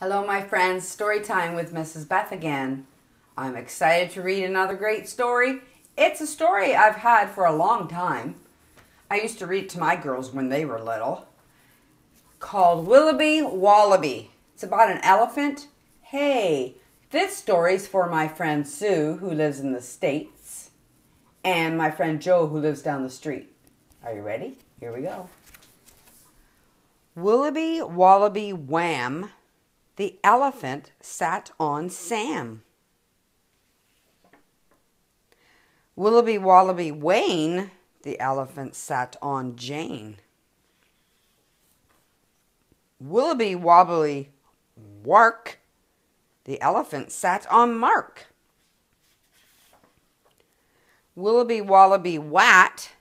Hello my friends, Story Time with Mrs. Beth again. I'm excited to read another great story. It's a story I've had for a long time. I used to read it to my girls when they were little. Called Willoughby Wallaby. It's about an elephant. Hey, this story's for my friend Sue who lives in the States and my friend Joe who lives down the street. Are you ready? Here we go. Willoughby Wallaby Wham! The elephant sat on Sam. Willoughby Wallaby Wayne, the elephant sat on Jane. Willoughby Wobbly Wark, the elephant sat on Mark. Willoughby Wallaby Wat,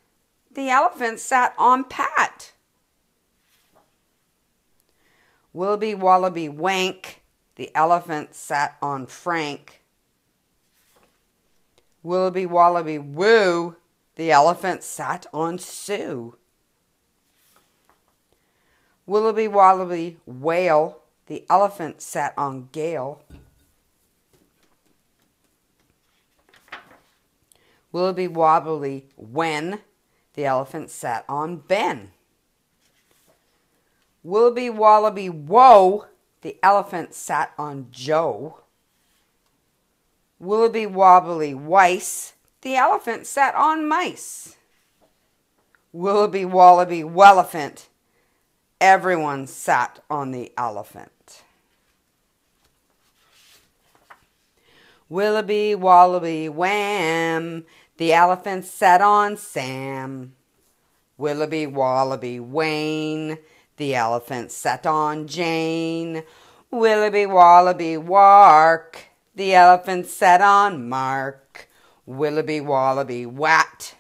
the elephant sat on Pat. Willoughby Wallaby Wank, the elephant sat on Frank. Willoughby Wallaby Woo, the elephant sat on Sue. Willoughby Wallaby Whale, the elephant sat on Gail. Willoughby Wobbly Wen, the elephant sat on Ben. Willoughby Wallaby Whoa, the elephant sat on Joe. Willoughby Wobbly Weiss, the elephant sat on Mice. Willoughby Wallaby Wellephant, everyone sat on the elephant. Willoughby Wallaby Wham, the elephant sat on Sam. Willoughby Wallaby Wayne, the elephant sat on Jane. Willoughby Wallaby Wark, the elephant sat on Mark. Willoughby Wallaby Wat,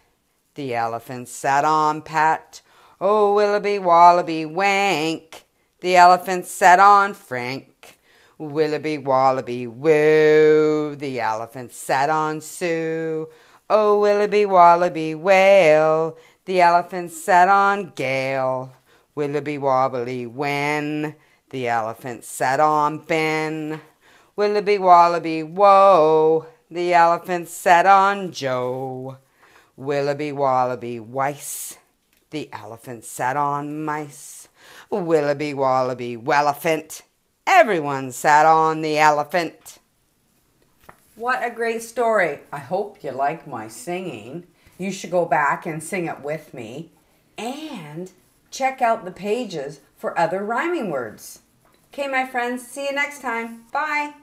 the elephant sat on Pat. Oh, Willoughby Wallaby Wank, the elephant sat on Frank. Willoughby Wallaby Woo, the elephant sat on Sue. Oh, Willoughby Wallaby Whale, the elephant sat on Gail. Willoughby Wobbly Wen, the elephant sat on Ben. Willoughby Wallaby Whoa, the elephant sat on Joe. Willoughby Wallaby Weiss, the elephant sat on Mice. Willoughby Wallaby Wellephant, everyone sat on the elephant. What a great story. I hope you like my singing. You should go back and sing it with me. And check out the pages for other rhyming words. Okay, my friends, see you next time. Bye.